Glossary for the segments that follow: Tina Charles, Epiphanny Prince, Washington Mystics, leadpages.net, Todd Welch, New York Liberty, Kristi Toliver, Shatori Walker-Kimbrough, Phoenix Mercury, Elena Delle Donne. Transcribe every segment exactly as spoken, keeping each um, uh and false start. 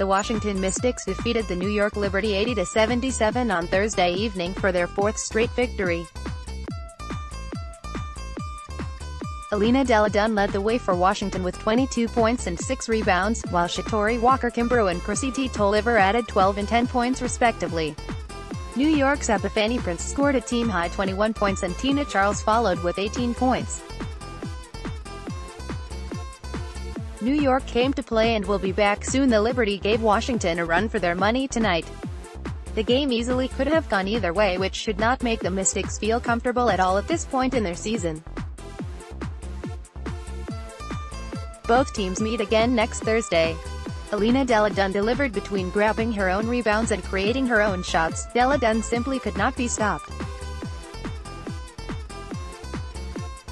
the Washington Mystics defeated the New York Liberty eighty to seventy-seven on Thursday evening for their fourth straight victory. Elena Delle Donne led the way for Washington with twenty-two points and six rebounds, while Shatori Walker-Kimbrough and Kristi Toliver added twelve and ten points respectively. New York's Epiphanny Prince scored a team-high twenty-one points and Tina Charles followed with eighteen points. New York came to play and will be back soon. The Liberty gave Washington a run for their money tonight. The game easily could have gone either way, which should not make the Mystics feel comfortable at all at this point in their season. Both teams meet again next Thursday. Elena Delle Donne delivered between grabbing her own rebounds and creating her own shots. Delle Donne simply could not be stopped.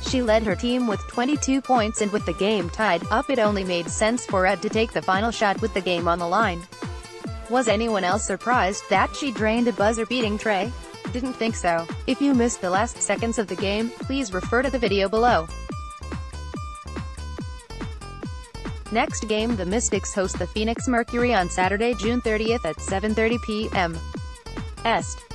She led her team with twenty-two points, and with the game tied up, it only made sense for Ed to take the final shot with the game on the line. Was anyone else surprised that she drained a buzzer-beating tray? Didn't think so. If you missed the last seconds of the game, please refer to the video below. Next game, the Mystics host the Phoenix Mercury on Saturday, June thirtieth at seven thirty p m Eastern.